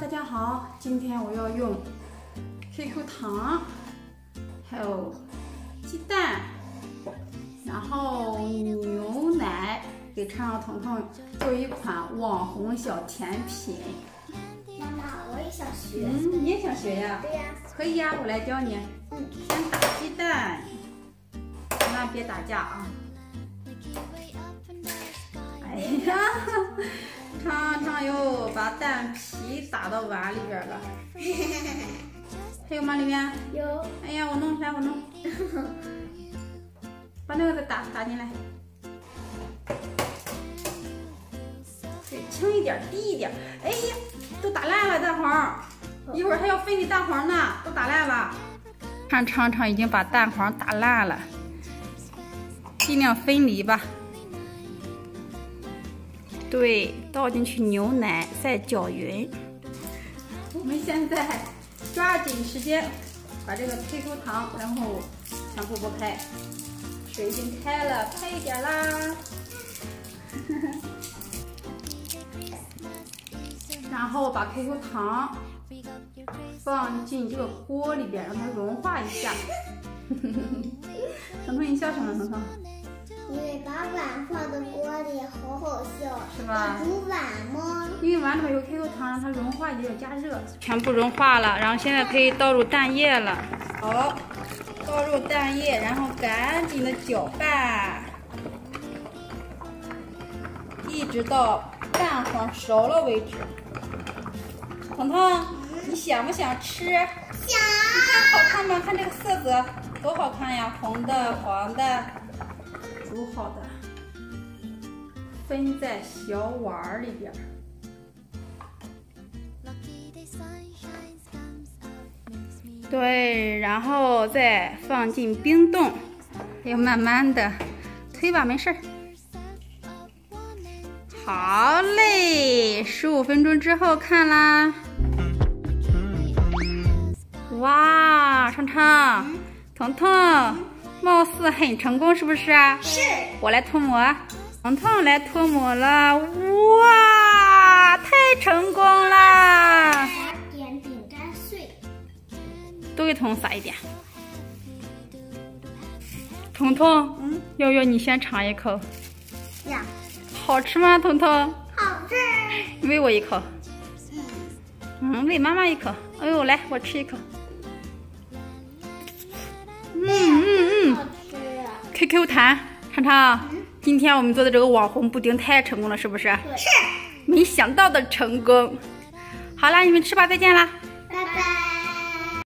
大家好，今天我要用 QQ 糖，还有鸡蛋，然后牛奶，给川上彤彤做一款网红小甜品。妈妈，我也想学。你也想学呀？对呀。可以呀，我来教你。先打鸡蛋，千万别打架啊！哎呀！尝尝哟，把蛋皮打到碗里边了。还有吗？里面有。哎呀，我弄，来我弄。把那个再打进来。对，轻一点，低一点。哎呀，都打烂了，蛋黄。一会儿还要分析蛋黄呢，都打烂了。看尝尝已经把蛋黄打烂了，尽量分离吧。 对，倒进去牛奶，再搅匀。我们现在抓紧时间把这个 QQ 糖，然后全部拨开。水已经开了，开一点啦。然后把 QQ 糖放进这个锅里边，让它融化一下。彤彤，你笑什么？彤彤？ 你把碗放在锅里，好好笑，是吧？煮碗吗？因为碗里面有 QQ 糖，让它融化也要加热。全部融化了，然后现在可以倒入蛋液了。好，倒入蛋液，然后赶紧的搅拌，一直到蛋黄熟了为止。彤彤，你想不想吃？想。你看好看吗？看这个色泽多好看呀，红的、黄的。 煮好的，分在小碗里边。对，然后再放进冰冻，要慢慢的推吧，没事儿。好嘞，15分钟之后看啦。哇，畅畅，彤彤。貌似很成功，是不是啊？是。我来脱模，彤彤来脱模了，哇，太成功了！撒点饼干碎，都给彤彤撒一点。彤彤，悠悠，你先尝一口。呀。好吃吗，彤彤？好吃。喂我一口。喂妈妈一口。哎呦，来，我吃一口。 QQ 糖，畅畅，今天我们做的这个网红布丁太成功了，是不是？是，没想到的成功。好啦，你们吃吧，再见啦。